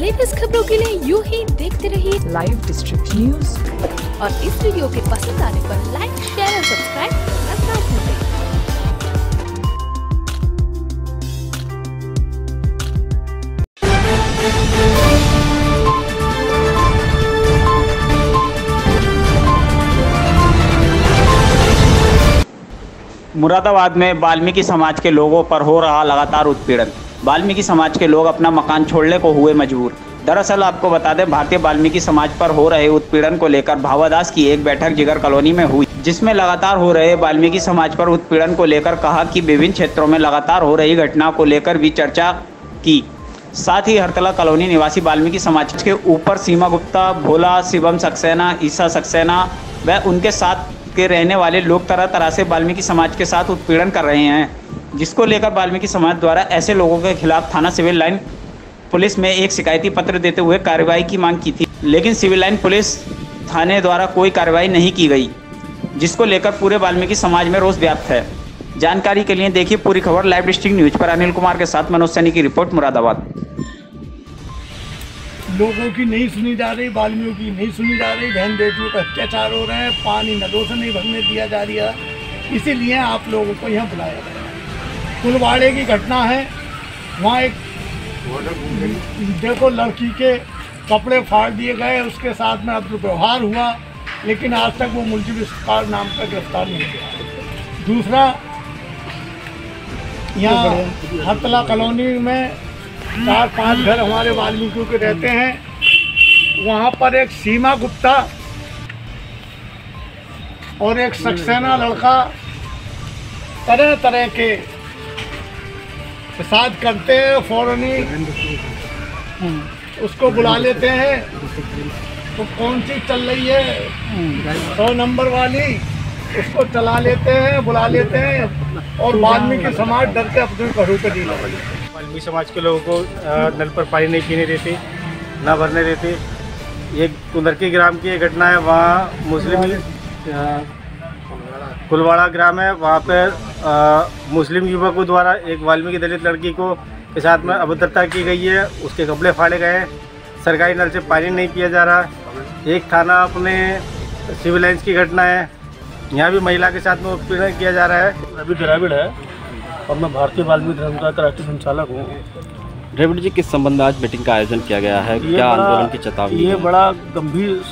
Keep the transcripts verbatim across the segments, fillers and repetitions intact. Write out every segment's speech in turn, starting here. Latest खबरों के लिए यूं ही देखते रहिए लाइव डिस्ट्रिक्ट न्यूज और इस वीडियो के पसंद आने पर लाइक, शेयर और सब्सक्राइब करना ना भूलें। मुरादाबाद में बाल्मीकि समाज के लोगों पर हो रहा लगातार उत्पीड़न। बाल्मीकि समाज के लोग अपना मकान छोड़ने को हुए मजबूर। दरअसल आपको बता दें, भारतीय बाल्मीकि समाज पर हो रहे उत्पीड़न को लेकर भावादास की एक बैठक जिगर कॉलोनी में हुई, जिसमें लगातार हो रहे बाल्मीकि समाज पर उत्पीड़न को लेकर कहा कि विभिन्न क्षेत्रों में लगातार हो रही घटना को लेकर भी चर्चा की। साथ ही हरतला कॉलोनी निवासी बाल्मीकि समाज के ऊपर सीमा गुप्ता, भोला शिवम सक्सेना, ईसा सक्सेना व उनके साथ के रहने वाले लोग तरह तरह से बाल्मीकि समाज के साथ उत्पीड़न कर रहे हैं, जिसको लेकर बाल्मीकि समाज द्वारा ऐसे लोगों के खिलाफ थाना सिविल लाइन पुलिस में एक शिकायती पत्र देते हुए कार्रवाई की मांग की थी, लेकिन सिविल लाइन पुलिस थाने द्वारा कोई कार्रवाई नहीं की गई, जिसको लेकर पूरे बाल्मीकि समाज में रोष व्याप्त है। जानकारी के लिए देखिए पूरी खबर लाइव डिस्ट्रिक्ट न्यूज पर अनिल कुमार के साथ मनोज की रिपोर्ट, मुरादाबाद। लोगों की नहीं सुनी जा रही, बाल्मियों की नहीं सुनी जा रही, बहन बेटियों का अत्याचार हो रहे हैं, पानी नदों से नहीं भरने दिया जा रहा, इसीलिए आप लोगों को यहाँ बुलाया गया है। कुलवाड़े की घटना है, वहाँ एक देखो लड़की के कपड़े फाड़ दिए गए, उसके साथ में अब दुर्व्यवहार हुआ, लेकिन आज तक वो मुलजिम इस्कार नाम का गिरफ्तार नहीं हुआ। दूसरा, यहाँ हरतला कॉलोनी में चार पांच घर हमारे वाल्मीकियों के रहते हैं, वहाँ पर एक सीमा गुप्ता और एक सक्सेना लड़का तरह तरह के फसाद करते हैं, फौरन ही उसको बुला लेते हैं। तो कौन सी चल रही है सौ नंबर वाली, उसको चला लेते हैं, बुला लेते हैं और वाल्मीकि समाज डर के अपने घरों पर नहीं लग रही। बाल्मीकि समाज के लोगों को नल पर पानी नहीं पीने देते, ना भरने देते। एक कुंदर के ग्राम की एक घटना है, वहाँ मुस्लिम कुलवाड़ा ग्राम है, वहाँ पर मुस्लिम युवकों द्वारा एक वाल्मीकि दलित लड़की को के साथ में अभद्रता की गई है, उसके कपड़े फाड़े गए, सरकारी नल से पानी नहीं पिया जा रहा। एक थाना अपने सिविल लाइन की घटना है, यहाँ भी महिला के साथ में उत्पीड़न किया जा रहा है। अभी द्राविड है और मैं भारतीय वाल्मीकि धर्म का राष्ट्रीय संचालक हूँ। द्राविड जी, किस संबंध में आज मीटिंग का आयोजन किया गया है, क्या आंदोलन की चेतावनी? ये बड़ा गंभीर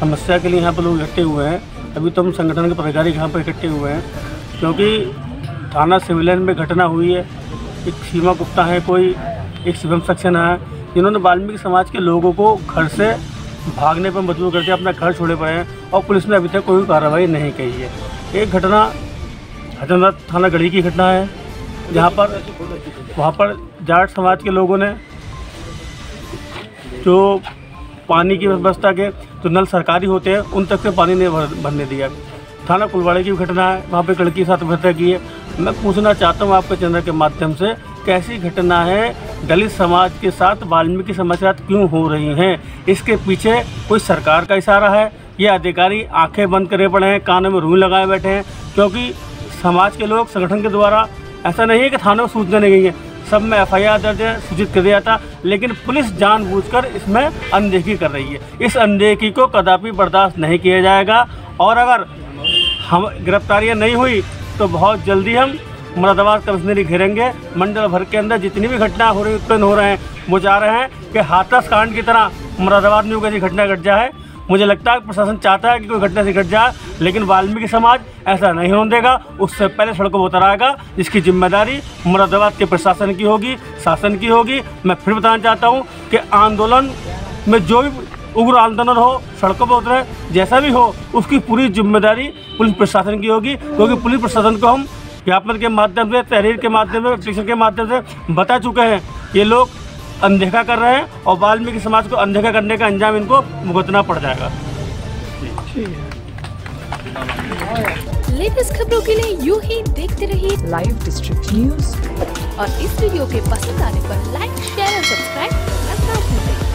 समस्या के लिए यहाँ पर लोग इकट्ठे हुए हैं। अभी तो हम संगठन के पदाधिकारी यहाँ पर इकट्ठे हुए हैं, क्योंकि थाना सिविल लाइन में घटना हुई है। एक सीमा गुप्ता है, कोई एक शिवम सक्सेना है, जिन्होंने वाल्मीकि समाज के लोगों को घर से भागने पर मजबूर करके अपना घर छोड़े पड़े हैं और पुलिस ने अभी तक कोई कार्रवाई नहीं की है। एक घटना हज़रत थाना घड़ी की घटना है, जहाँ पर वहाँ पर जाट समाज के लोगों ने जो पानी की व्यवस्था के जो नल सरकारी होते हैं उन तक से पानी नहीं भर भरने दिया। थाना कुलवाड़े की घटना है, वहाँ पर लड़की के साथ घटना की है। मैं पूछना चाहता हूँ आपके चैनल के माध्यम से, कैसी घटना है, दलित समाज के साथ वाल्मीकि समाज के साथ क्यों हो रही हैं? इसके पीछे कोई सरकार का इशारा है? ये अधिकारी आँखें बंद करे पड़े हैं, कानों में रूई लगाए बैठे हैं, क्योंकि समाज के लोग संगठन के द्वारा ऐसा नहीं है कि थानों में सूचना नहीं गई है, सब में एफ आई आर दर्ज है, सूचित कर दिया था, लेकिन पुलिस जानबूझकर इसमें अनदेखी कर रही है। इस अनदेखी को कदापि बर्दाश्त नहीं किया जाएगा और अगर हम गिरफ्तारियां नहीं हुई तो बहुत जल्दी हम मुरादाबाद कमिश्नरी घेरेंगे। मंडल भर के अंदर जितनी भी घटना हो रही उत्पन्न हो रहे हैं, वो चाह रहे हैं कि हाथस कांड की तरह मुरादाबाद में कोई घटना घट जाए। मुझे लगता है प्रशासन चाहता है कि कोई घटना से घट जाए, लेकिन वाल्मीकि समाज ऐसा नहीं होने देगा, उससे पहले सड़कों पर उतर आएगा, जिसकी जिम्मेदारी मुरादाबाद के प्रशासन की होगी, शासन की होगी। मैं फिर बताना चाहता हूँ कि आंदोलन में जो भी उग्र आंदोलन हो, सड़कों पर उतरे, जैसा भी हो, उसकी पूरी जिम्मेदारी पुलिस प्रशासन की होगी, क्योंकि पुलिस प्रशासन को हम ज्ञापन के माध्यम से, तहरीर के माध्यम से, पिटीशन के माध्यम से बता चुके हैं, ये लोग अनदेखा कर रहे हैं और वाल्मीकि समाज को अनदेखा करने का अंजाम इनको भुगतना पड़ जाएगा। लेटेस्ट खबरों के लिए यूं ही देखते रहिए लाइव डिस्ट्रिक्ट न्यूज और इस वीडियो के पसंद आने पर लाइक, शेयर और सब्सक्राइब करना ना भूलें।